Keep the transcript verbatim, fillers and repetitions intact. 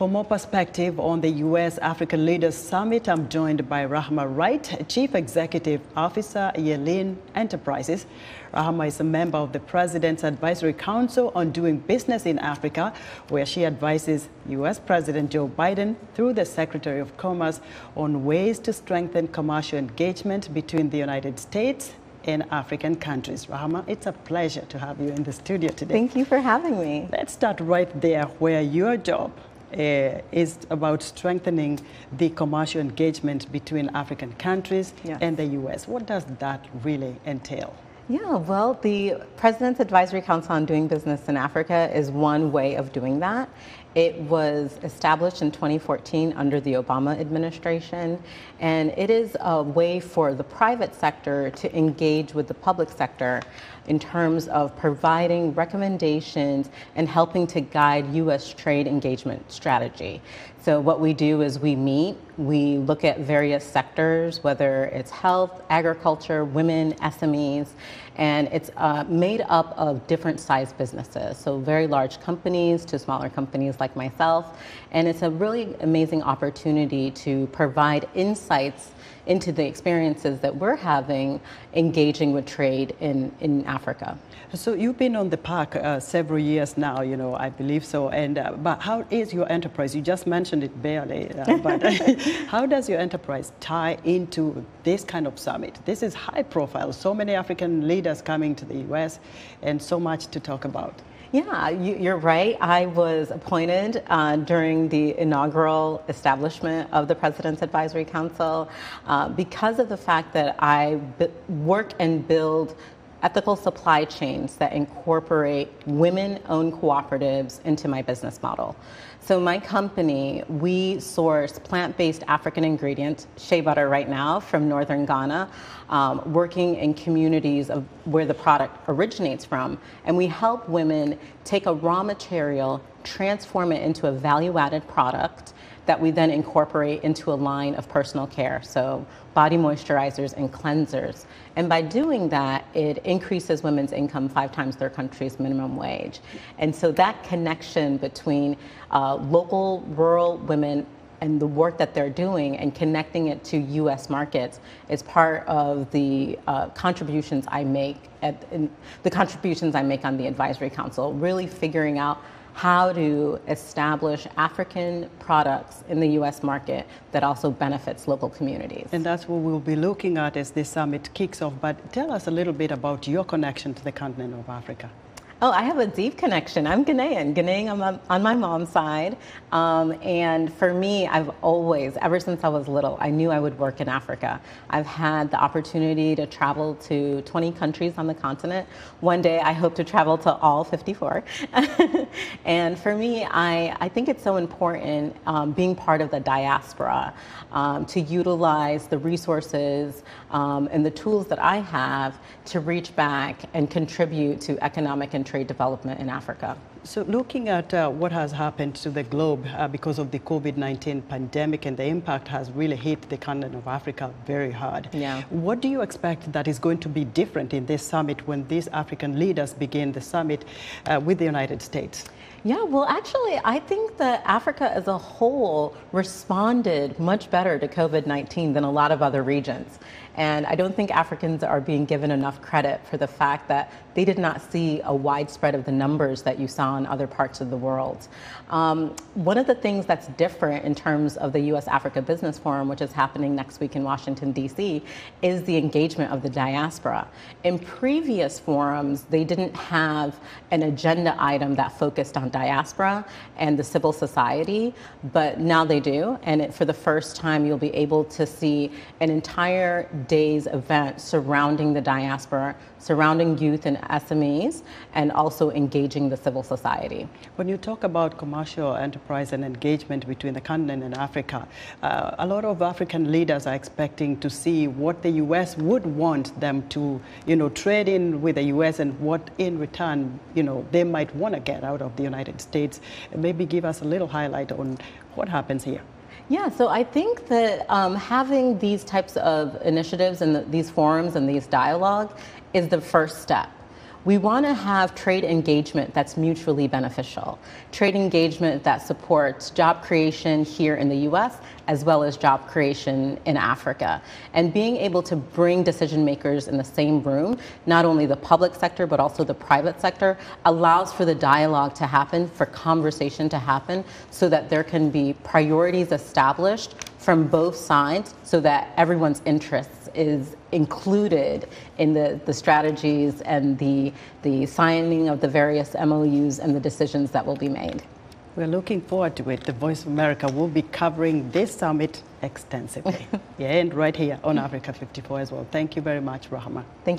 For more perspective on the U S African Leaders Summit, I'm joined by Rahama Wright, Chief Executive Officer, Yeleen Enterprises. Rahama is a member of the President's Advisory Council on Doing Business in Africa, where she advises U S President Joe Biden through the Secretary of Commerce on ways to strengthen commercial engagement between the United States in African countries. Rahama, it's a pleasure to have you in the studio today. Thank you for having me. Let's start right there, where your job Uh, is about strengthening the commercial engagement between African countries yes. and the U S. What does that really entail? Yeah, well, the President's Advisory Council on Doing Business in Africa is one way of doing that. It was established in twenty fourteen under the Obama administration, and it is a way for the private sector to engage with the public sector in terms of providing recommendations and helping to guide U S trade engagement strategy. So what we do is we meet, we look at various sectors, whether it's health, agriculture, women, S M Es, and it's uh, made up of different size businesses, so very large companies to smaller companies like myself. And it's a really amazing opportunity to provide insights into the experiences that we're having engaging with trade in, in Africa. So you've been on the PAC uh, several years now, you know, I believe so. And uh, but how is your enterprise? You just mentioned it barely, uh, but how does your enterprise tie into this kind of summit? This is high profile, so many African leaders coming to the U S and so much to talk about. Yeah, you, you're right. I was appointed uh, during the inaugural establishment of the President's Advisory Council uh, because of the fact that I b work and build ethical supply chains that incorporate women-owned cooperatives into my business model. So my company, we source plant-based African ingredients, shea butter right now, from northern Ghana, um, working in communities of where the product originates from. And we help women take a raw material, transform it into a value-added product that we then incorporate into a line of personal care, so body moisturizers and cleansers. And by doing that, it increases women's income five times their country's minimum wage. And so that connection between uh, local, rural women and the work that they're doing and connecting it to U S markets is part of the uh, contributions I make, at, in, the contributions I make on the Advisory Council, really figuring out how to establish African products in the U S market that also benefits local communities. And that's what we'll be looking at as this summit kicks off. But tell us a little bit about your connection to the continent of Africa. Oh, I have a deep connection. I'm Ghanaian, Ghanaian on my, on my mom's side. Um, and for me, I've always, ever since I was little, I knew I would work in Africa. I've had the opportunity to travel to twenty countries on the continent. One day, I hope to travel to all fifty-four. And for me, I, I think it's so important um, being part of the diaspora um, to utilize the resources um, and the tools that I have to reach back and contribute to economic and trade development in Africa. So looking at uh, what has happened to the globe uh, because of the COVID nineteen pandemic, and the impact has really hit the continent of Africa very hard. Yeah. What do you expect that is going to be different in this summit when these African leaders begin the summit uh, with the United States? Yeah, well, actually, I think that Africa as a whole responded much better to COVID nineteen than a lot of other regions. And I don't think Africans are being given enough credit for the fact that they did not see a widespread of the numbers that you saw in other parts of the world. Um, one of the things that's different in terms of the U S Africa Business Forum, which is happening next week in Washington, D C, is the engagement of the diaspora. In previous forums, they didn't have an agenda item that focused on diaspora and the civil society, but now they do. And it, for the first time, you'll be able to see an entire day's event surrounding the diaspora, surrounding youth and S M Es, and also engaging the civil society. When you talk about commercial enterprise and engagement between the continent and Africa, uh, a lot of African leaders are expecting to see what the U S would want them to, you know, trade in with the U S, and what in return, you know, they might want to get out of the United States. Maybe give us a little highlight on what happens here. Yeah, so I think that um, having these types of initiatives and the, these forums and these dialogue is the first step. We want to have trade engagement that's mutually beneficial, trade engagement that supports job creation here in the U S as well as job creation in Africa. And being able to bring decision makers in the same room, not only the public sector, but also the private sector, allows for the dialogue to happen, for conversation to happen, so that there can be priorities established from both sides so that everyone's interests is included in the, the strategies and the, the signing of the various M O Us and the decisions that will be made. We're looking forward to it. The Voice of America will be covering this summit extensively. Yeah, and right here on Africa fifty-four as well. Thank you very much, Rahama. Thank you.